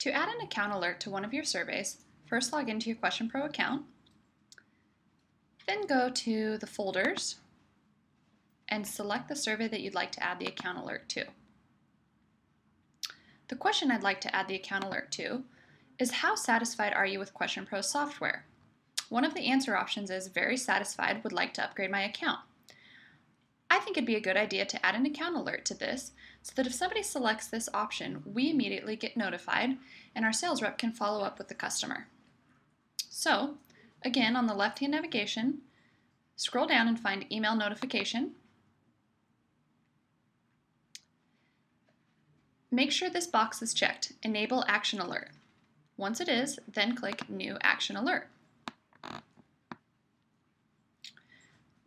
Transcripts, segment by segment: To add an account alert to one of your surveys, first log into your QuestionPro account, then go to the folders and select the survey that you'd like to add the account alert to. The question I'd like to add the account alert to is, how satisfied are you with QuestionPro software? One of the answer options is, very satisfied, would like to upgrade my account. I think it'd be a good idea to add an account alert to this so that if somebody selects this option, we immediately get notified and our sales rep can follow up with the customer. So, again, on the left-hand navigation, scroll down and find email notification. Make sure this box is checked, enable action alert. Once it is, then click new action alert.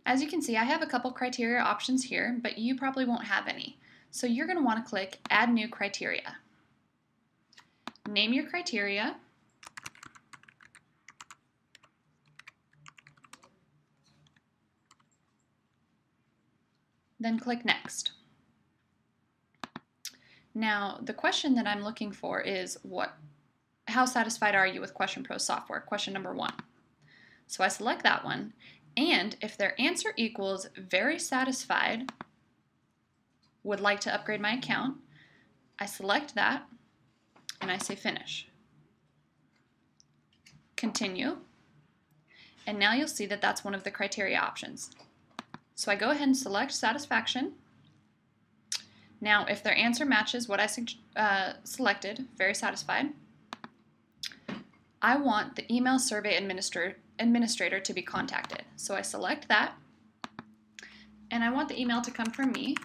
As you can see, I have a couple criteria options here, but you probably won't have any. So you're going to want to click Add New Criteria. Name your criteria. Then click Next. Now, the question that I'm looking for is, how satisfied are you with QuestionPro software? Question number 1. So I select that one. And if their answer equals very satisfied, would like to upgrade my account, I select that and I say finish. Continue. And now you'll see that that's one of the criteria options. So I go ahead and select satisfaction. Now if their answer matches what I selected, very satisfied, I want the email survey administrator to be contacted. So I select that, and I want the email to come from me.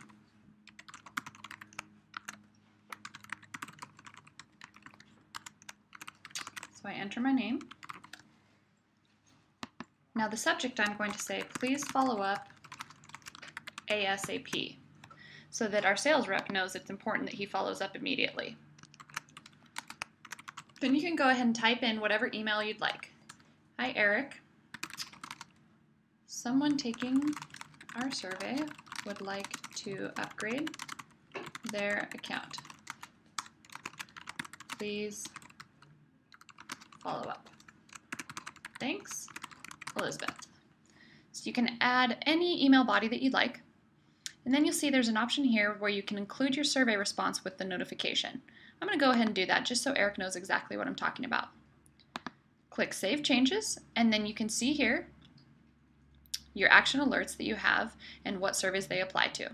So I enter my name. Now the subject, I'm going to say, please follow up ASAP, so that our sales rep knows it's important that he follows up immediately. Then you can go ahead and type in whatever email you'd like. Hi Eric, someone taking our survey would like to upgrade their account. Please follow up. Thanks, Elizabeth. So you can add any email body that you'd like, and then you'll see there's an option here where you can include your survey response with the notification. I'm going to go ahead and do that just so Eric knows exactly what I'm talking about. Click Save Changes, and then you can see here your action alerts that you have and what surveys they apply to.